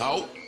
out.